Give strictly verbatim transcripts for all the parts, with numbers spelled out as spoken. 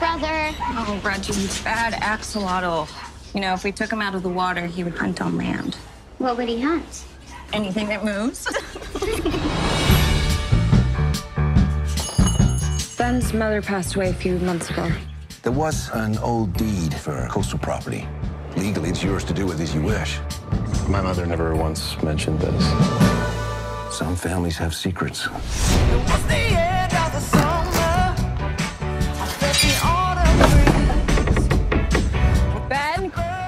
brother. Oh, Reggie, you bad axolotl. You know, if we took him out of the water, he would hunt on land. What would he hunt? Anything that moves. Ben's mother passed away a few months ago. There was an old deed for coastal property. Legally, it's yours to do with as you wish. My mother never once mentioned this. Some families have secrets. It was the end of the summer. I felt the autumn breeze. Ben,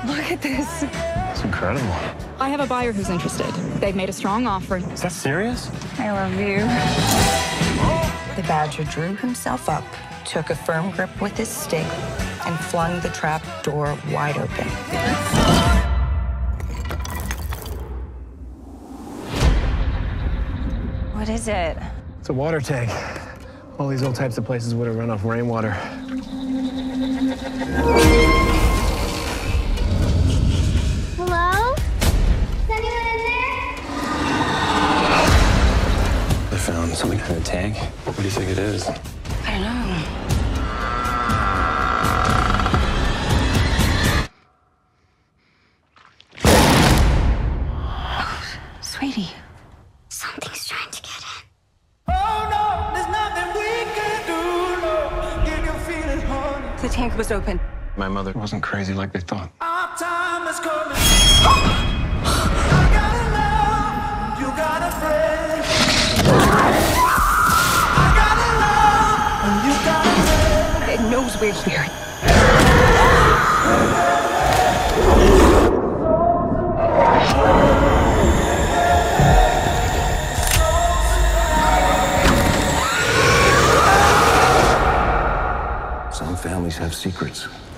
look at this. It's incredible. I have a buyer who's interested. They've made a strong offer. Is that serious? I love you. The badger drew himself up, took a firm grip with his stick, and flung the trap door wide open. What is it? It's a water tank. All these old types of places would have run off rainwater. Hello? Is anyone in there? They found something in the tank. What do you think it is? I don't know. Sweetie, something's trying to get in. Oh no, there's nothing we can do. No, you can feel it, honey. The tank was open. My mother wasn't crazy like they thought. Our time is coming. I got a love, you got a friend. I got a love, and you got a friend. It knows we're here. Some families have secrets.